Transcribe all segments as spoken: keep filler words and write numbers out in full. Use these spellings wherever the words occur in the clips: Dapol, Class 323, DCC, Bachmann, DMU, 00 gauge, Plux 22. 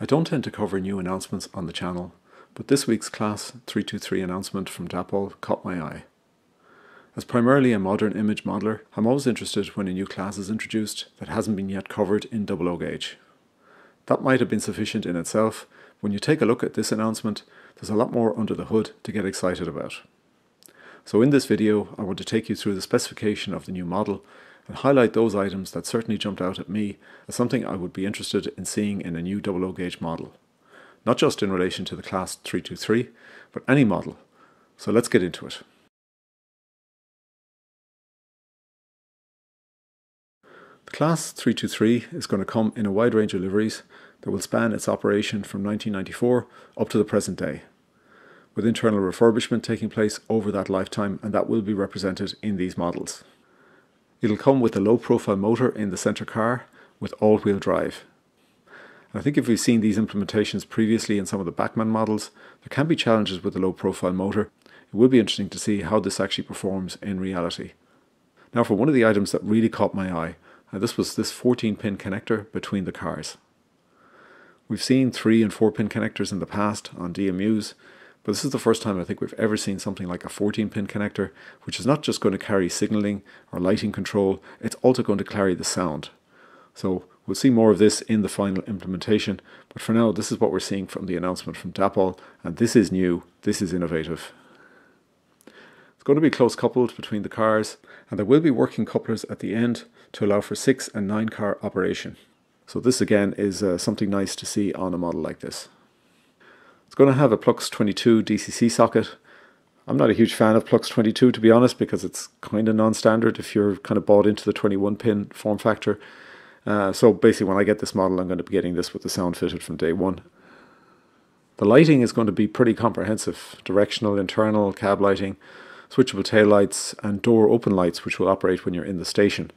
I don't tend to cover new announcements on the channel, but this week's Class three two three announcement from Dapol caught my eye. As primarily a modern image modeler, I'm always interested when a new class is introduced that hasn't been yet covered in double O gauge. That might have been sufficient in itself. When you take a look at this announcement, there's a lot more under the hood to get excited about. So in this video, I want to take you through the specification of the new model and highlight those items that certainly jumped out at me as something I would be interested in seeing in a new double O gauge model. Not just in relation to the Class three two three, but any model. So let's get into it. The Class three two three is going to come in a wide range of liveries that will span its operation from nineteen ninety-four up to the present day, with internal refurbishment taking place over that lifetime, and that will be represented in these models. It'll come with a low-profile motor in the center car with all-wheel drive. And I think if we've seen these implementations previously in some of the Bachmann models, there can be challenges with the low-profile motor. It will be interesting to see how this actually performs in reality. Now for one of the items that really caught my eye, and this was this fourteen pin connector between the cars. We've seen three and four pin connectors in the past on D M Us, but this is the first time I think we've ever seen something like a fourteen pin connector, which is not just going to carry signaling or lighting control, it's also going to carry the sound. So we'll see more of this in the final implementation, but for now this is what we're seeing from the announcement from Dapol, and this is new, this is innovative. It's going to be close coupled between the cars, and there will be working couplers at the end to allow for six and nine car operation. So this again is uh, something nice to see on a model like this. It's going to have a Plux twenty-two D C C socket. I'm not a huge fan of Plux twenty-two, to be honest, because it's kind of non-standard if you're kind of bought into the twenty-one pin form factor. Uh, so basically when I get this model, I'm going to be getting this with the sound fitted from day one. The lighting is going to be pretty comprehensive. Directional, internal, cab lighting, switchable tail lights, and door open lights, which will operate when you're in the station.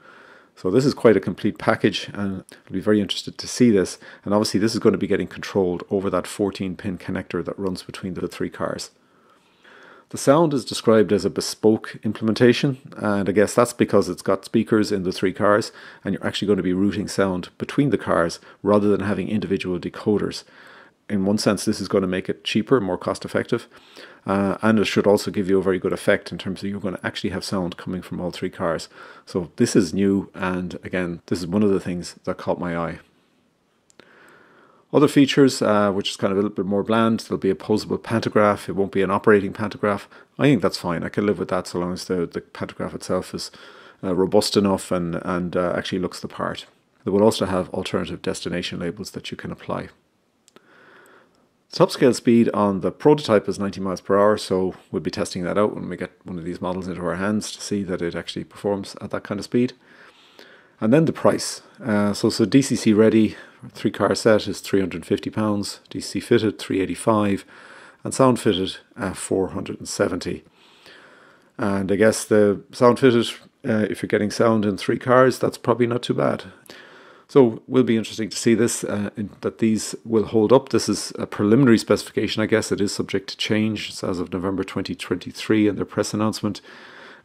So this is quite a complete package, and I'll be very interested to see this. And obviously this is going to be getting controlled over that fourteen pin connector that runs between the three cars. The sound is described as a bespoke implementation, and I guess that's because it's got speakers in the three cars, and you're actually going to be routing sound between the cars rather than having individual decoders. In one sense, this is going to make it cheaper, more cost effective, uh, and it should also give you a very good effect in terms of you're going to actually have sound coming from all three cars. So this is new, and again, this is one of the things that caught my eye. Other features, uh, which is kind of a little bit more bland, there'll be a posable pantograph. It won't be an operating pantograph. I think that's fine. I can live with that so long as the, the pantograph itself is uh, robust enough and, and uh, actually looks the part. They will also have alternative destination labels that you can apply. The top scale speed on the prototype is ninety miles per hour, so we'll be testing that out when we get one of these models into our hands to see that it actually performs at that kind of speed. And then the price. Uh, so, so D C C ready, three car set is three hundred and fifty pounds, D C C fitted three hundred and eighty-five pounds, and sound fitted uh, four hundred and seventy pounds. And I guess the sound fitted, uh, if you're getting sound in three cars, that's probably not too bad. So will be interesting to see this, uh, in that these will hold up. This is a preliminary specification, I guess. It is subject to change. It's as of November twenty twenty-three in their press announcement.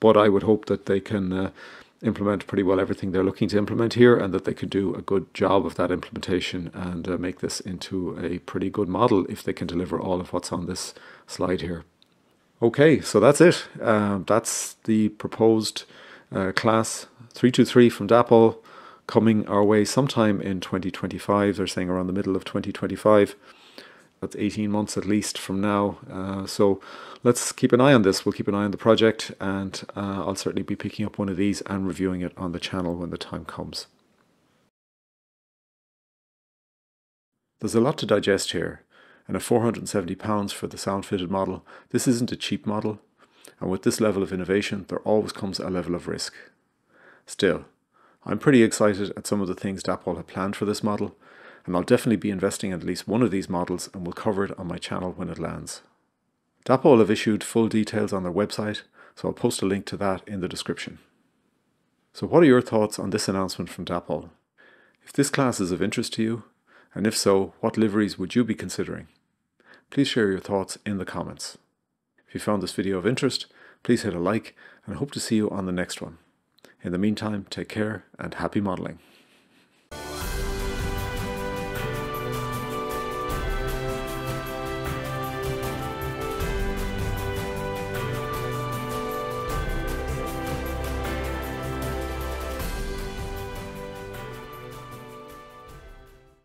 But I would hope that they can uh, implement pretty well everything they're looking to implement here, and that they could do a good job of that implementation and uh, make this into a pretty good model if they can deliver all of what's on this slide here. Okay, so that's it. Uh, that's the proposed uh, Class three two three from Dapol, coming our way sometime in twenty twenty-five. They're saying around the middle of twenty twenty-five. That's eighteen months at least from now. Uh, so let's keep an eye on this. We'll keep an eye on the project, and uh, I'll certainly be picking up one of these and reviewing it on the channel when the time comes. There's a lot to digest here, and at four hundred and seventy pounds for the sound fitted model, this isn't a cheap model, and with this level of innovation there always comes a level of risk. Still, I'm pretty excited at some of the things Dapol have planned for this model, and I'll definitely be investing in at least one of these models and will cover it on my channel when it lands. Dapol have issued full details on their website, so I'll post a link to that in the description. So what are your thoughts on this announcement from Dapol? If this class is of interest to you, and if so, what liveries would you be considering? Please share your thoughts in the comments. If you found this video of interest, please hit a like, and I hope to see you on the next one. In the meantime, take care and happy modeling.